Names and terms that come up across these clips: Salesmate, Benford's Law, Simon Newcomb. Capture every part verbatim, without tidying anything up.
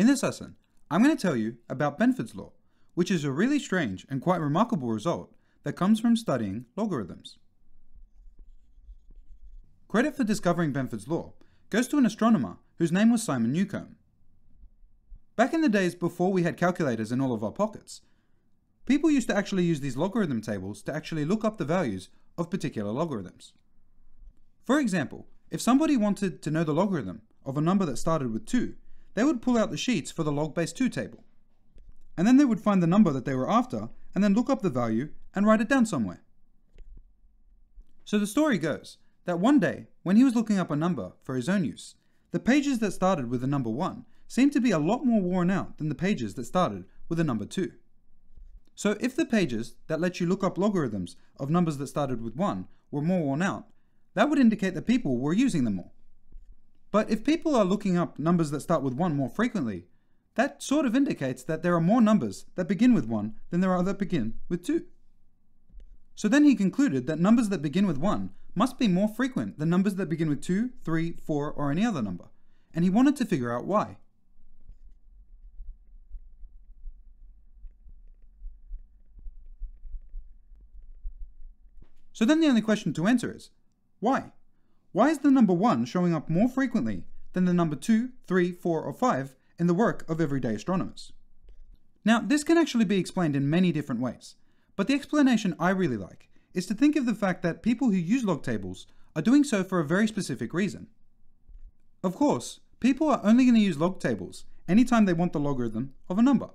In this lesson, I'm going to tell you about Benford's Law, which is a really strange and quite remarkable result that comes from studying logarithms. Credit for discovering Benford's Law goes to an astronomer whose name was Simon Newcomb. Back in the days before we had calculators in all of our pockets, people used to actually use these logarithm tables to actually look up the values of particular logarithms. For example, if somebody wanted to know the logarithm of a number that started with two, they would pull out the sheets for the log base two table. And then they would find the number that they were after and then look up the value and write it down somewhere. So the story goes that one day, when he was looking up a number for his own use, the pages that started with the number one seemed to be a lot more worn out than the pages that started with the number two. So if the pages that let you look up logarithms of numbers that started with one were more worn out, that would indicate that people were using them more. But if people are looking up numbers that start with one more frequently, that sort of indicates that there are more numbers that begin with one than there are that begin with two. So then he concluded that numbers that begin with one must be more frequent than numbers that begin with two, three, four, or any other number, and he wanted to figure out why. So then the only question to answer is, why? Why is the number one showing up more frequently than the number two, three, four, or five in the work of everyday astronomers? Now, this can actually be explained in many different ways, but the explanation I really like is to think of the fact that people who use log tables are doing so for a very specific reason. Of course, people are only going to use log tables anytime they want the logarithm of a number,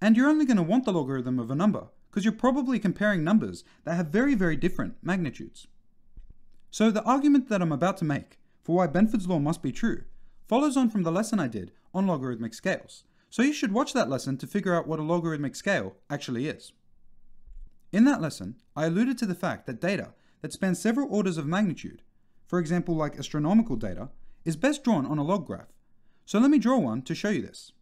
and you're only going to want the logarithm of a number because you're probably comparing numbers that have very, very different magnitudes. So the argument that I'm about to make for why Benford's Law must be true follows on from the lesson I did on logarithmic scales, so you should watch that lesson to figure out what a logarithmic scale actually is. In that lesson, I alluded to the fact that data that spans several orders of magnitude, for example like astronomical data, is best drawn on a log graph, so let me draw one to show you this.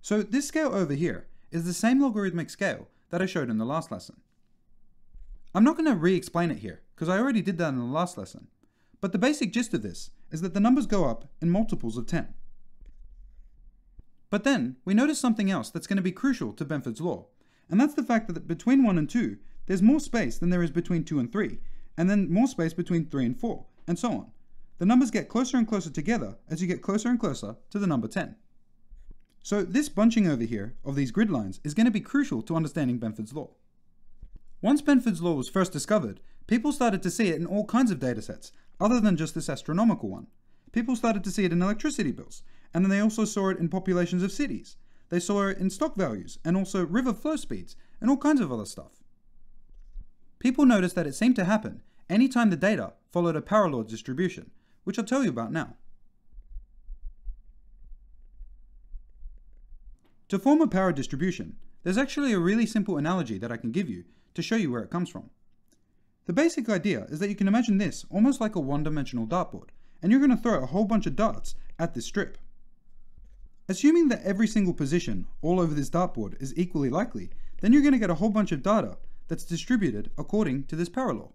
So this scale over here is the same logarithmic scale that I showed in the last lesson. I'm not going to re-explain it here, because I already did that in the last lesson, but the basic gist of this is that the numbers go up in multiples of ten. But then, we notice something else that's going to be crucial to Benford's Law, and that's the fact that between one and two, there's more space than there is between two and three, and then more space between three and four, and so on. The numbers get closer and closer together as you get closer and closer to the number ten. So this bunching over here of these grid lines is going to be crucial to understanding Benford's Law. Once Benford's Law was first discovered, people started to see it in all kinds of datasets, other than just this astronomical one. People started to see it in electricity bills, and then they also saw it in populations of cities. They saw it in stock values, and also river flow speeds, and all kinds of other stuff. People noticed that it seemed to happen any time the data followed a parallel distribution, which I'll tell you about now. To form a power distribution, there's actually a really simple analogy that I can give you to show you where it comes from. The basic idea is that you can imagine this almost like a one-dimensional dartboard, and you're going to throw a whole bunch of darts at this strip. Assuming that every single position all over this dartboard is equally likely, then you're going to get a whole bunch of data that's distributed according to this parallel.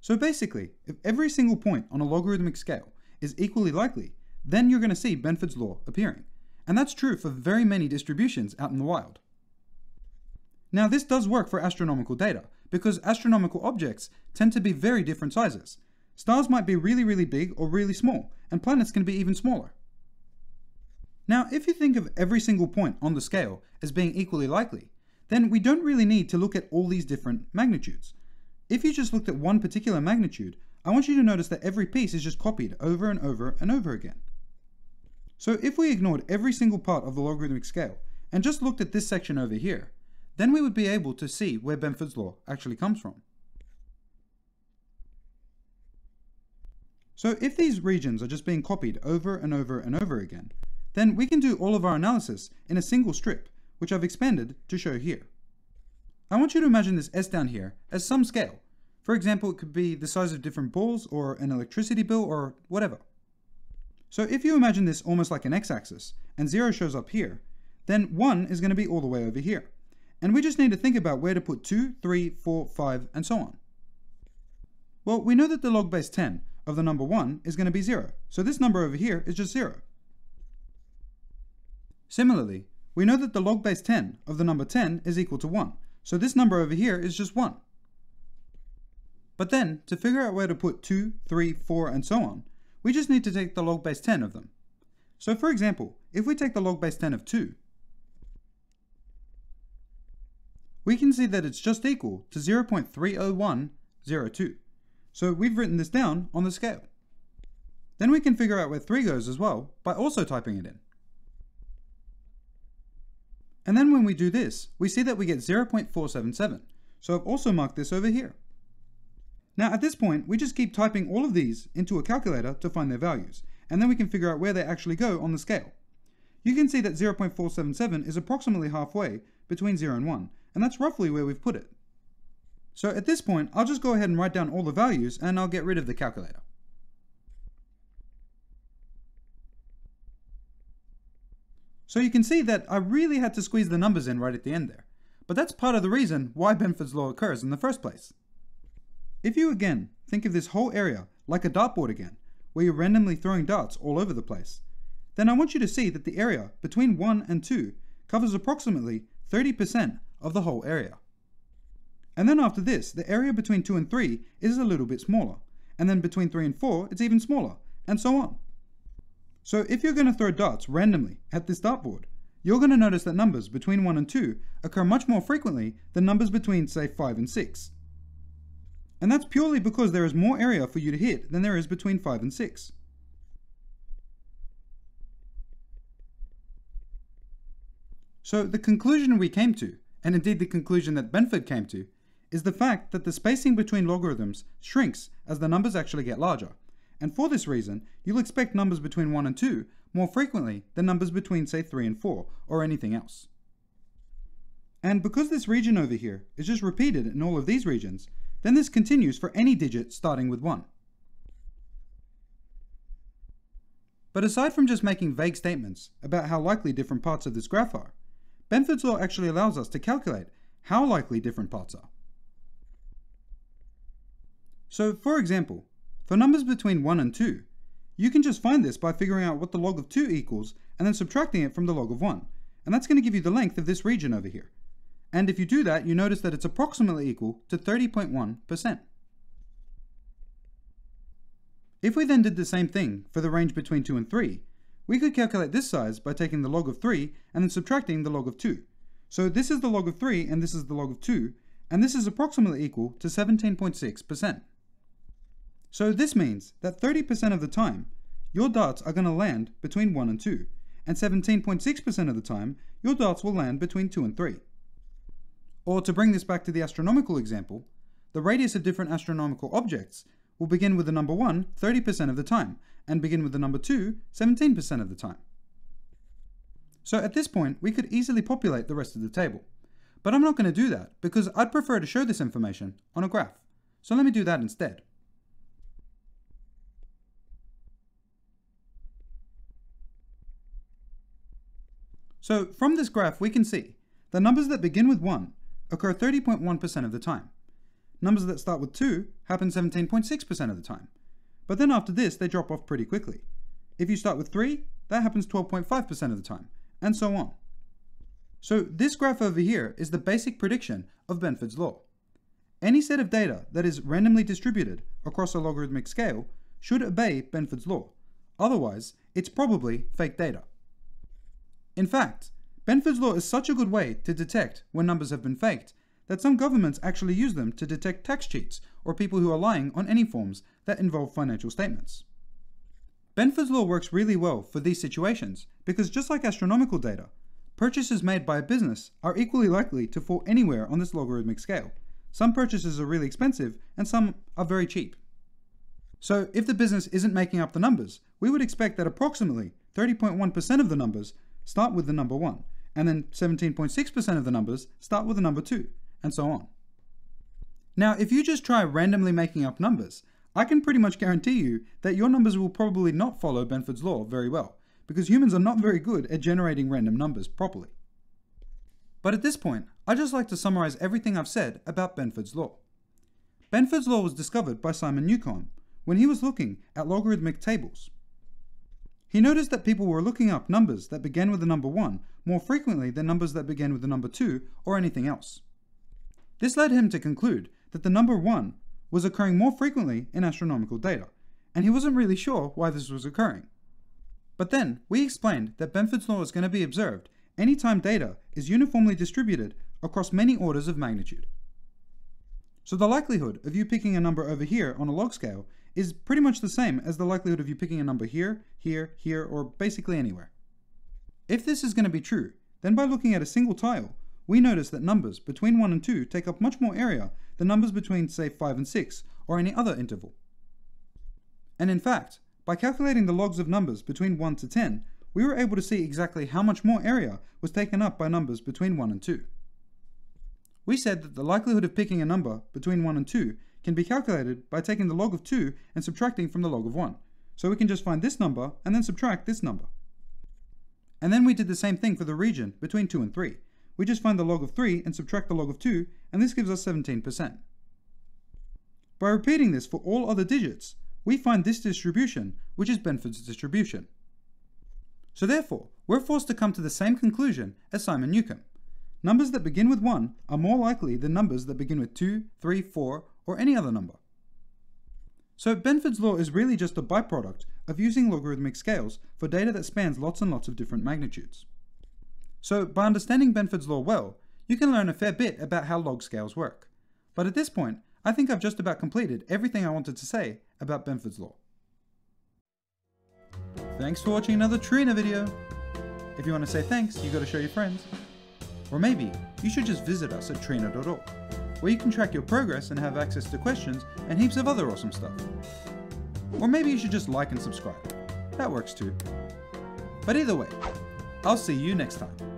So basically, if every single point on a logarithmic scale is equally likely, then you're going to see Benford's Law appearing, and that's true for very many distributions out in the wild. Now, this does work for astronomical data, because astronomical objects tend to be very different sizes. Stars might be really, really big or really small, and planets can be even smaller. Now, if you think of every single point on the scale as being equally likely, then we don't really need to look at all these different magnitudes. If you just looked at one particular magnitude, I want you to notice that every piece is just copied over and over and over again. So if we ignored every single part of the logarithmic scale, and just looked at this section over here, then we would be able to see where Benford's Law actually comes from. So if these regions are just being copied over and over and over again, then we can do all of our analysis in a single strip, which I've expanded to show here. I want you to imagine this S down here as some scale. For example, it could be the size of different balls or an electricity bill or whatever. So if you imagine this almost like an x-axis and zero shows up here, then one is going to be all the way over here. And we just need to think about where to put two, three, four, five, and so on. Well, we know that the log base ten of the number one is going to be zero. So this number over here is just zero. Similarly, we know that the log base ten of the number ten is equal to one. So this number over here is just one. But then, to figure out where to put two, three, four, and so on, we just need to take the log base ten of them. So for example, if we take the log base ten of two, we can see that it's just equal to zero point three zero one zero two. So we've written this down on the scale. Then we can figure out where three goes as well by also typing it in. And then when we do this, we see that we get zero point four seven seven. So I've also marked this over here. Now at this point, we just keep typing all of these into a calculator to find their values, and then we can figure out where they actually go on the scale. You can see that zero point four seven seven is approximately halfway between zero and one, and that's roughly where we've put it. So at this point, I'll just go ahead and write down all the values, and I'll get rid of the calculator. So you can see that I really had to squeeze the numbers in right at the end there. But that's part of the reason why Benford's Law occurs in the first place. If you again think of this whole area like a dartboard again, where you're randomly throwing darts all over the place, then I want you to see that the area between one and two covers approximately thirty percent of the whole area. And then after this, the area between two and three is a little bit smaller, and then between three and four it's even smaller, and so on. So if you're going to throw darts randomly at this dartboard, you're going to notice that numbers between one and two occur much more frequently than numbers between, say, five and six. And that's purely because there is more area for you to hit than there is between five and six. So the conclusion we came to, and indeed the conclusion that Benford came to, is the fact that the spacing between logarithms shrinks as the numbers actually get larger. And for this reason, you'll expect numbers between one and two more frequently than numbers between, say, three and four, or anything else. And because this region over here is just repeated in all of these regions, then this continues for any digit starting with one. But aside from just making vague statements about how likely different parts of this graph are, Benford's Law actually allows us to calculate how likely different parts are. So, for example, for numbers between one and two, you can just find this by figuring out what the log of two equals and then subtracting it from the log of one, and that's going to give you the length of this region over here. And if you do that, you notice that it's approximately equal to thirty point one percent. If we then did the same thing for the range between two and three, we could calculate this size by taking the log of three and then subtracting the log of two. So this is the log of three and this is the log of two, and this is approximately equal to seventeen point six percent. So this means that thirty percent of the time, your darts are going to land between one and two, and seventeen point six percent of the time, your darts will land between two and three. Or to bring this back to the astronomical example, the radius of different astronomical objects will begin with the number one thirty percent of the time, and begin with the number two seventeen percent of the time. So at this point, we could easily populate the rest of the table. But I'm not going to do that, because I'd prefer to show this information on a graph. So let me do that instead. So from this graph, we can see that numbers that begin with one occur thirty point one percent of the time. Numbers that start with two happen seventeen point six percent of the time. But then after this, they drop off pretty quickly. If you start with three, that happens twelve point five percent of the time, and so on. So this graph over here is the basic prediction of Benford's Law. Any set of data that is randomly distributed across a logarithmic scale should obey Benford's Law. Otherwise, it's probably fake data. In fact, Benford's Law is such a good way to detect when numbers have been faked that some governments actually use them to detect tax cheats or people who are lying on any forms that involve financial statements. Benford's Law works really well for these situations because just like astronomical data, purchases made by a business are equally likely to fall anywhere on this logarithmic scale. Some purchases are really expensive and some are very cheap. So if the business isn't making up the numbers, we would expect that approximately thirty point one percent of the numbers start with the number one, and then seventeen point six percent of the numbers start with the number two, and so on. Now, if you just try randomly making up numbers, I can pretty much guarantee you that your numbers will probably not follow Benford's Law very well, because humans are not very good at generating random numbers properly. But at this point, I'd just like to summarize everything I've said about Benford's Law. Benford's Law was discovered by Simon Newcomb when he was looking at logarithmic tables. He noticed that people were looking up numbers that began with the number one more frequently than numbers that began with the number two or anything else. This led him to conclude that the number one was occurring more frequently in astronomical data, and he wasn't really sure why this was occurring. But then, we explained that Benford's law is going to be observed anytime data is uniformly distributed across many orders of magnitude. So the likelihood of you picking a number over here on a log scale is pretty much the same as the likelihood of you picking a number here, here, here, or basically anywhere. If this is going to be true, then by looking at a single tile, we notice that numbers between one and two take up much more area than numbers between, say, five and six, or any other interval. And in fact, by calculating the logs of numbers between one to ten, we were able to see exactly how much more area was taken up by numbers between one and two. We said that the likelihood of picking a number between one and two can be calculated by taking the log of two and subtracting from the log of one. So we can just find this number and then subtract this number. And then we did the same thing for the region between two and three. We just find the log of three and subtract the log of two, and this gives us seventeen percent. By repeating this for all other digits, we find this distribution, which is Benford's distribution. So therefore, we're forced to come to the same conclusion as Simon Newcomb. Numbers that begin with one are more likely than numbers that begin with two, three, four, or any other number. So Benford's law is really just a byproduct of using logarithmic scales for data that spans lots and lots of different magnitudes. So by understanding Benford's law well, you can learn a fair bit about how log scales work. But at this point, I think I've just about completed everything I wanted to say about Benford's law. Thanks for watching another Treena video. If you want to say thanks, you got to show your friends. Or maybe you should just visit us at treena dot org, where you can track your progress and have access to questions and heaps of other awesome stuff. Or maybe you should just like and subscribe. That works too. But either way, I'll see you next time.